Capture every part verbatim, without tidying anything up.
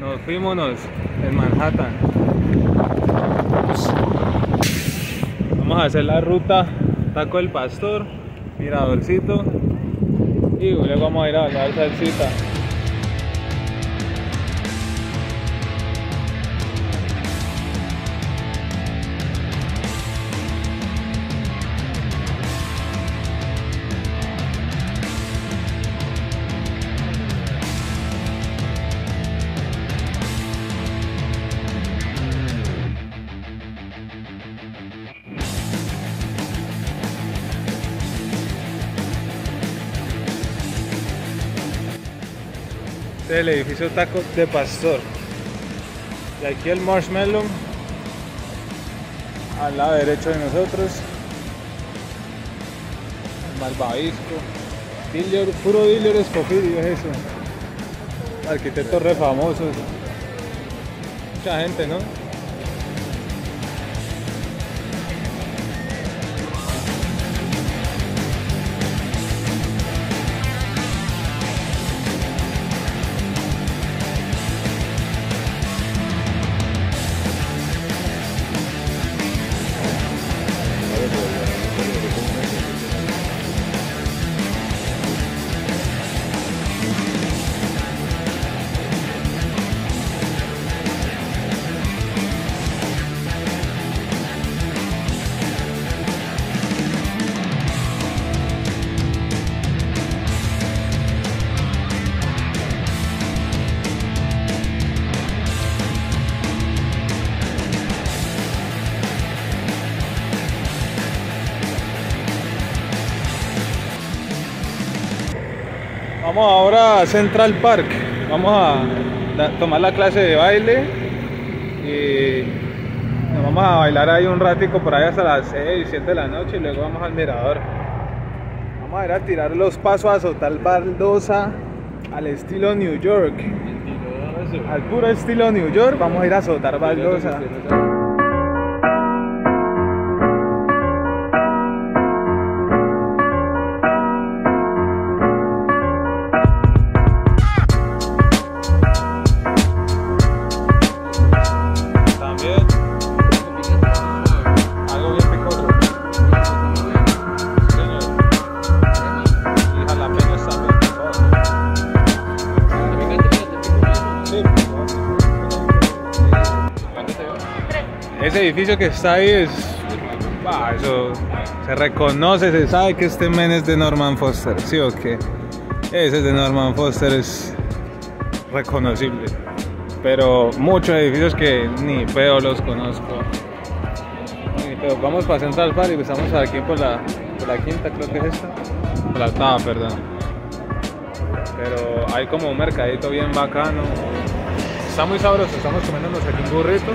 Nos fuimos en Manhattan. Vamos a hacer la ruta Taco del Pastor, Miradorcito, y luego vamos a ir a bailar salsita. Este es el edificio Taco de Pastor. Y aquí el Marshmallow al lado derecho de nosotros. El Malvavisco. Puro dealer escogido es eso. Arquitectos re famosos. Mucha gente, ¿no? Vamos ahora a Central Park, vamos a tomar la clase de baile y nos vamos a bailar ahí un ratico por ahí hasta las seis, siete de la noche, y luego vamos al mirador. Vamos a ir a tirar los pasos, a soltar baldosa al estilo New York, al puro estilo New York. Vamos a ir a soltar baldosa. Ese edificio que está ahí es, bah, eso, se reconoce, se sabe que este men es de Norman Foster, ¿sí o qué? Ese es de Norman Foster, es reconocible. Pero muchos edificios que ni pedo los conozco. Ni pedo. Vamos para Central Park y empezamos aquí por la, por la quinta, creo que es esta. Por la octava, perdón. Pero hay como un mercadito bien bacano. Está muy sabroso, estamos comiéndonos aquí un burrito.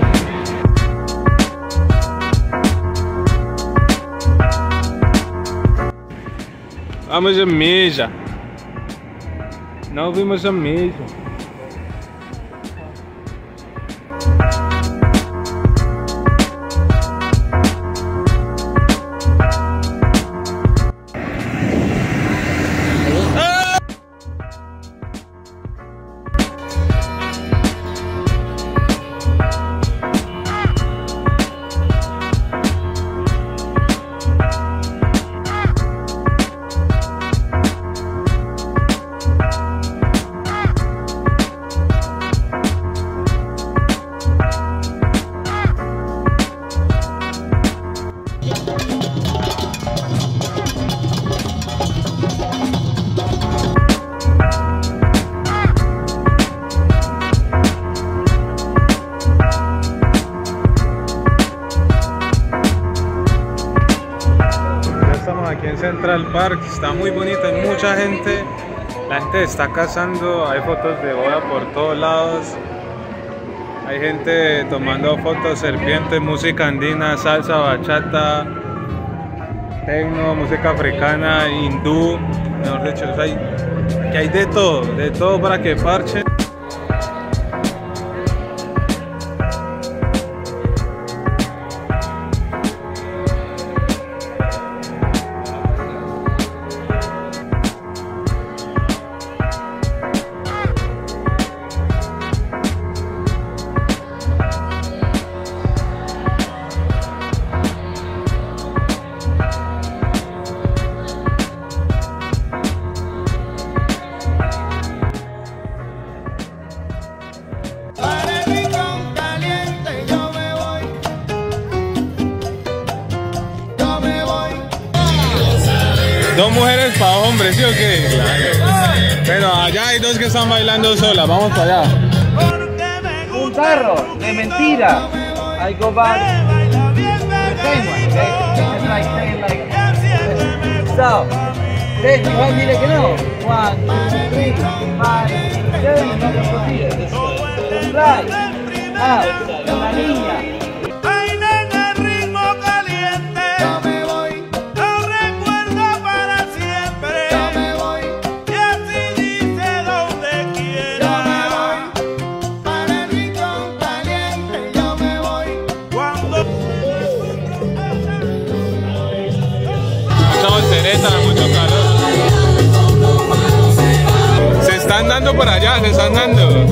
Vamos a misa. No vimos a misa. Central Park está muy bonito, hay mucha gente, la gente está casando, hay fotos de boda por todos lados, hay gente tomando fotos, serpientes, música andina, salsa, bachata, tecno, música africana, hindú, mejor dicho, o sea, hay, que hay de todo, de todo para que parchen. mujeres para hombres, ¿sí o qué? Claro. Pero allá hay dos que están bailando solas, vamos para allá. Un tarro de mentira. I go back. The same one, okay? It's like saying like this. So, then you have me like, no. One, two, three, five, seven, another four here. This way. Right. Out. La niña. Se están dando por allá, se están dando.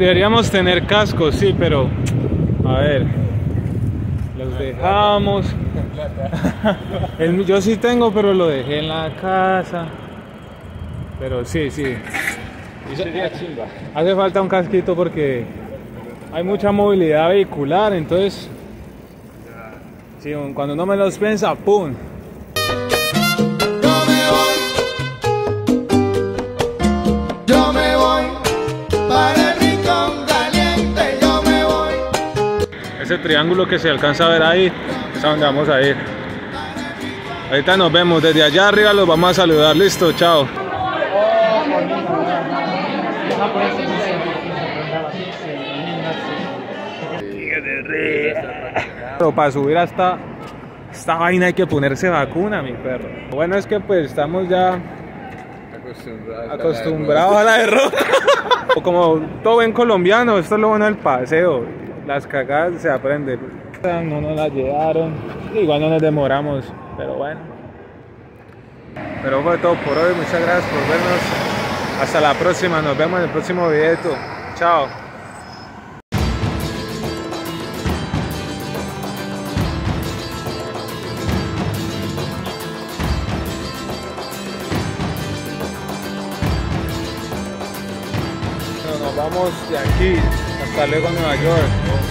Deberíamos tener cascos, sí, pero a ver, los dejamos. El, yo sí tengo, pero lo dejé en la casa. Pero sí, sí. Hace falta un casquito porque hay mucha movilidad vehicular, entonces, sí, cuando no me los piensa, ¡pum! Ese triángulo que se alcanza a ver ahí es a donde vamos a ir. Ahorita nos vemos, desde allá arriba los vamos a saludar. Listo, chao. Pero para subir hasta esta vaina hay que ponerse vacuna, mi perro. Lo bueno es que pues estamos ya acostumbrados a la derrota. Como todo buen colombiano, esto es lo bueno del paseo. Las cagadas se aprenden. No nos las llevaron, igual no nos demoramos, pero bueno. Pero fue todo por hoy, muchas gracias por vernos. Hasta la próxima, nos vemos en el próximo video. Chao. Vamos de aquí, hasta luego Nueva York.